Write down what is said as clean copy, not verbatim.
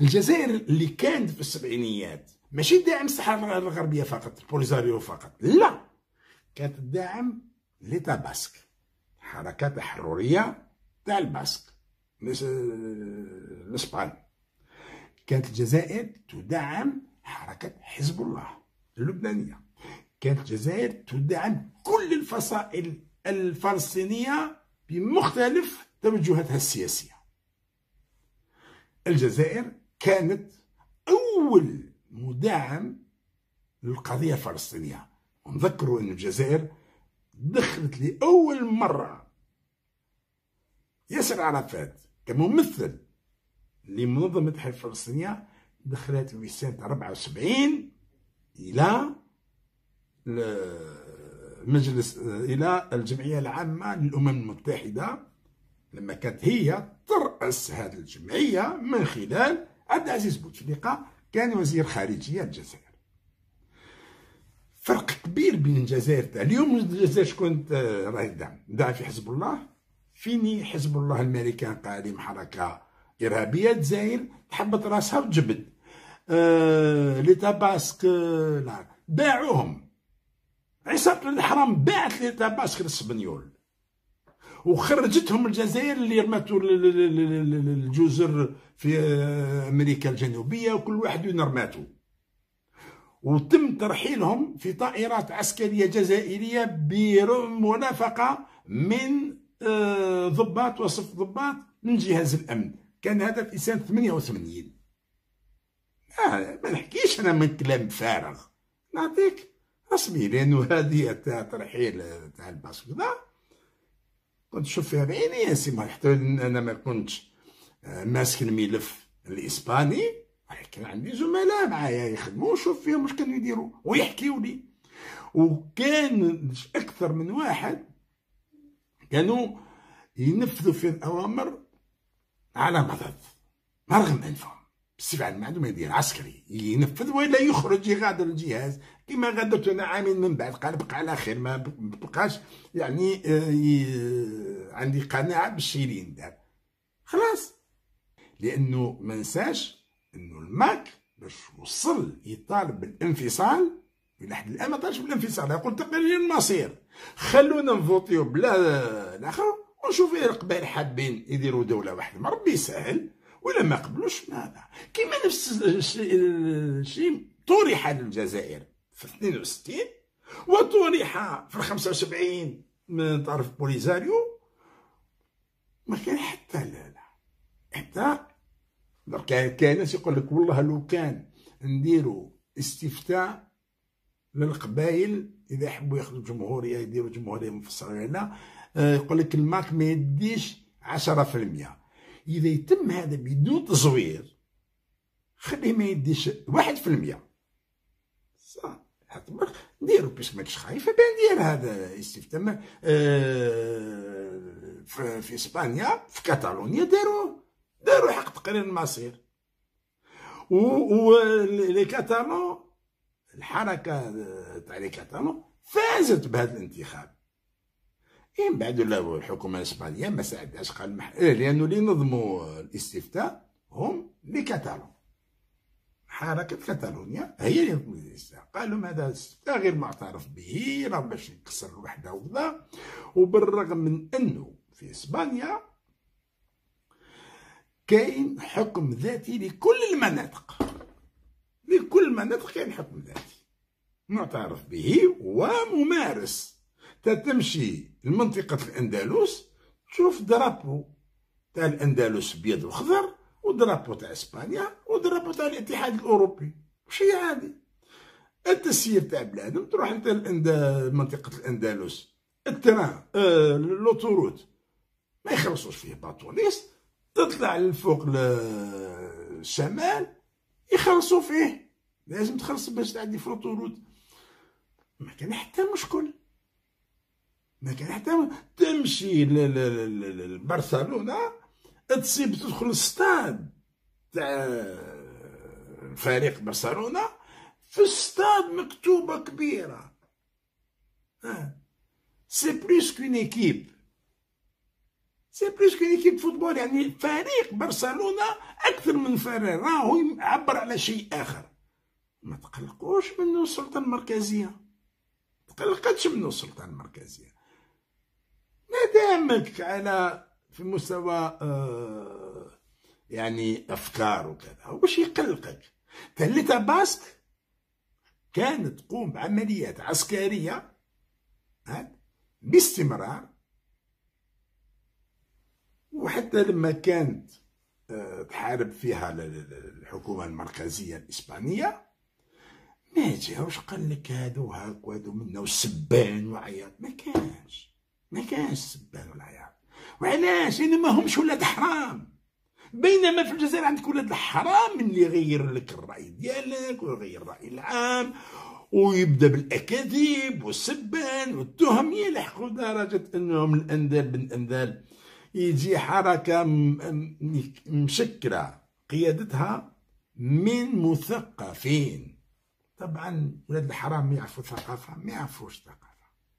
الجزائر اللي كانت في السبعينيات ماشي داعم الصحراء الغربيه فقط، البوليزاريو فقط، لا، كانت داعم ليتا باسك، حركه تحرريه تاع الباسك الاسبان. كانت الجزائر تدعم حركه حزب الله اللبنانيه. كانت الجزائر تدعم كل الفصائل الفلسطينيه بمختلف توجهاتها السياسيه. الجزائر كانت اول مدعم للقضيه الفلسطينيه. نذكروا ان الجزائر دخلت لاول مره ياسر عرفات كممثل لمنظمه الحرب الفلسطينيه، دخلت في سنه 74 الى المجلس، الى الجمعيه العامه للامم المتحده، لما كانت هي ترأس هذه الجمعيه من خلال عبد العزيز بوتفليقه، كان وزير خارجيه الجزائر. فرق كبير بين الجزائر تاع اليوم والجزائر شكون راهي داعم في حزب الله. فيني حزب الله الامريكان قاعدين حركه ارهابيه، الجزائر تحبط راسها وتجبد ليتا باسك، باعوهم. عصابة الحرام باعت ليتا باسك للاسبانيول وخرجتهم الجزائر اللي رماتو الجزر في امريكا الجنوبيه، وكل واحد وين رماتو، وتم ترحيلهم في طائرات عسكريه جزائريه بمنافقه من ضباط وصف ضباط من جهاز الامن. كان هذا في سنه 88. ما نحكيش انا من كلام فارغ، نعطيك رسمي، لانه هذه تاع ترحيل تاع الباسك كنت نشوف فيها بعيني يا سي، حتى انا ما كنتش ماسك الملف الاسباني، كان عندي زملاء معايا يخدموا وشوف فيهم واش كانوا يديروا ويحكيوا لي، وكان اكثر من واحد كانوا ينفذوا في الاوامر على مضض رغم انفهم، بصفه عن معلومه يدير عسكري ينفذ ولا يخرج يغادر الجهاز، كما غادرت انا عامين من بعد، قال بقى على خير، ما بقاش يعني عندي قناعه بالشيء اللي ندار خلاص، لانه ما نساش انه الماك باش وصل يطالب بالانفصال الى حد الان ما طالبش بالانفصال، يقول تقرير المصير، خلونا نفوتيو بلا الاخر ونشوف ايه القبائل حابين يديروا دوله واحده، ما ربي يسهل، ولا ما قبلوش هذا كيما نفس الشيء طرح للجزائر في 62 وطرح في 75 من طرف بوليزاريو. ما كان حتى حتى كاين ناس يقول لك والله لو كان نديروا استفتاء للقبائل اذا حبوا ياخذوا جمهوريه يديروا جمهوريه منفصله، هنا يقول لك الماك ما يديش 10%. اذا يتم هذا بدون تزوير خليه ما يديش 1%، صح هتبقى نديروا باش ماكش خايف، ندير هذا استفتاء في اسبانيا، في كاتالونيا داروا حق تقرير المصير، و لي كاتالون الحركه تاع لي كاتالون فازت بهذا الانتخاب. من بعد الحكومه الاسبانيه ما ساعدهاش، قال لانه اللي نظموا الاستفتاء هم لي كاتالون، حركه كاتالونيا هي اللي نظموا الاستفتاء، قال لهم هذا الاستفتاء غير معترف به، راه باش يكسر الوحده وكذا. وبالرغم من انه في اسبانيا كاين حكم ذاتي لكل المناطق، لكل مناطق كاين حكم ذاتي معترف به وممارس. تتمشي لمنطقة الأندلس تشوف درابو تاع الأندلس بيض وخضر، ودرابو تاع إسبانيا، ودرابو تاع الاتحاد الأوروبي، شي عادي. التسيير تاع بلادهم تروح أنت منطقة الأندلس، التران لوتوروت ما يخلصوش فيه باطونيس، تطلع للفوق الشمال يخلصوا فيه، لازم تخلص باش تعدي في الطرود. ما كان حتى مشكل، ما كان حتى تمشي لبرشلونه تصيب تدخل الستاد تاع فريق برشلونه، في الستاد مكتوبه كبيره سي بلوس كون ايكيب، سي بلوس كان ايكيب فوتبول، يعني فريق برشلونه اكثر من فريق، راهو يعبر على شيء اخر. ما تقلقوش منه السلطه المركزيه، ما تقلقتش منه السلطه المركزيه، ما دامك على في مستوى يعني افكار وكذا. واش يقلقك؟ تلتا باسك كانت تقوم بعمليات عسكريه باستمرار، وحتى لما كانت تحارب فيها الحكومه المركزيه الاسبانيه ما جاوش قال لك هادو هاك وهادو منا والسبان وعياط، ما كانش سبان والعياط. وعلاش؟ لان ما همش ولاد حرام، بينما في الجزائر عندك ولاد الحرام اللي يغير لك الراي ديالك ويغير الراي العام ويبدا بالاكاذيب والسبان والتهم، يلحقوا درجه انهم الاندال بالاندال يجي حركه مشكله قيادتها من مثقفين. طبعا ولاد الحرام يعرفوا ثقافه، ما يعرفوش ثقافه.